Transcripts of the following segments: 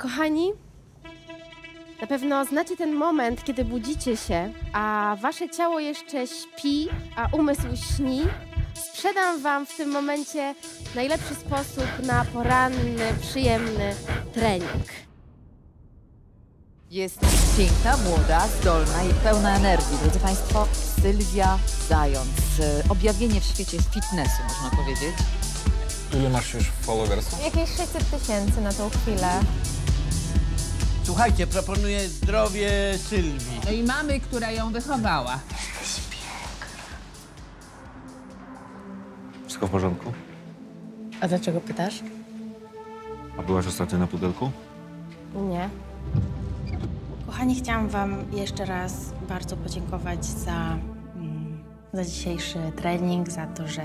Kochani, na pewno znacie ten moment, kiedy budzicie się, a wasze ciało jeszcze śpi, a umysł śni. Sprzedam wam w tym momencie najlepszy sposób na poranny, przyjemny trening. Jest piękna, młoda, zdolna i pełna energii. Drodzy Państwo, Sylwia Zając. Objawienie w świecie fitnessu, można powiedzieć. Ile masz już followersów? Jakieś 600 000 na tą chwilę. Słuchajcie, proponuję zdrowie Sylwii. No i mamy, która ją wychowała. Jesteś piękna. Wszystko w porządku? A dlaczego pytasz? A byłaś ostatnio na pudelku? Nie. Kochani, chciałam wam jeszcze raz bardzo podziękować za dzisiejszy trening, za to, że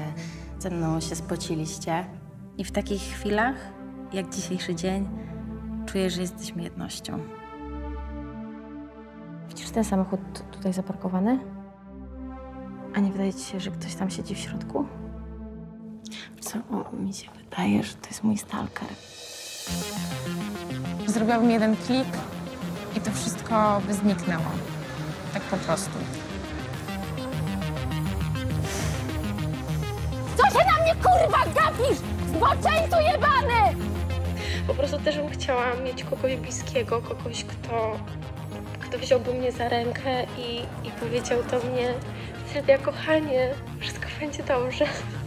ze mną się spociliście. I w takich chwilach, jak dzisiejszy dzień, czuję, że jesteśmy jednością. Widzisz ten samochód tutaj zaparkowany? A nie wydaje ci się, że ktoś tam siedzi w środku? Co? O, mi się wydaje, że to jest mój stalker. Zrobiłabym jeden klik i to wszystko by zniknęło. Tak po prostu. Co się na mnie, kurwa, gapisz? Zboczeńcu jebany! Po prostu też bym chciała mieć kogoś bliskiego, kogoś, kto wziąłby mnie za rękę i powiedział do mnie: Sylwia, kochanie, wszystko będzie dobrze.